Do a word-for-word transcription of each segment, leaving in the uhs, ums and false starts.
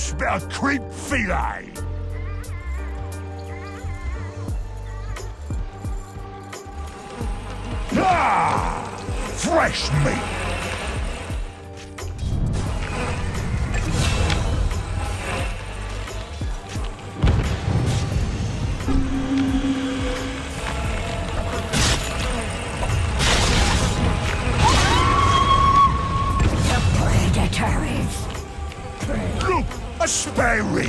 Mossmouth creep fillet. Ah, fresh meat. Look, a spare rib!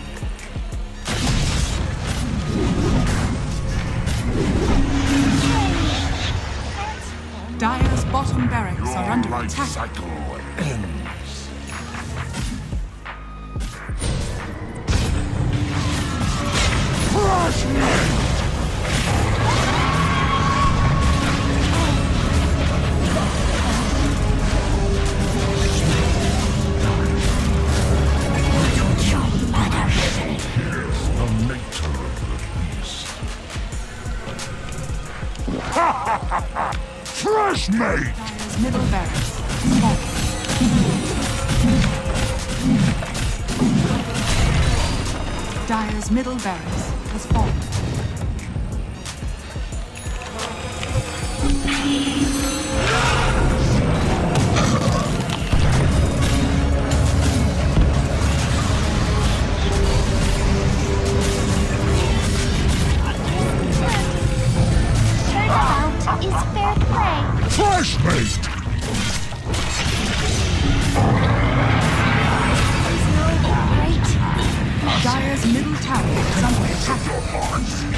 Middle barracks has fallen. Turnout is fair play. Flashmate! Dire's middle tower is under attack.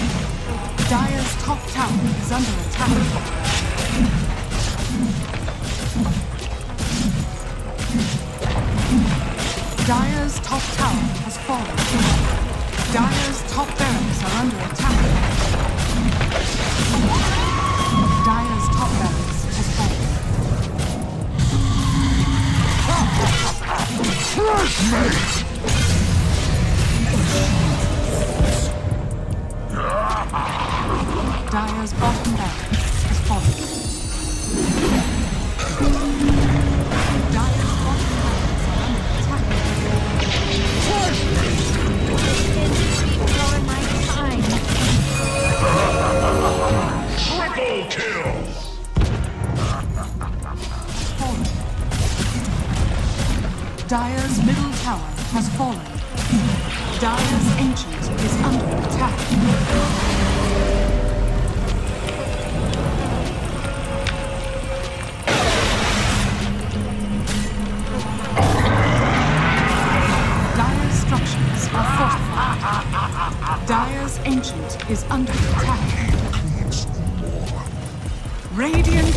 Dire's top tower has fallen. Dire's top barracks are under attack. Dire's top barracks has fallen. Flashmate! Dire's bottom barracks has fallen. Dire Triple kill! Dire's middle tower has fallen. Dire's ancient is under attack. Dire's ancient is under attack. Radiant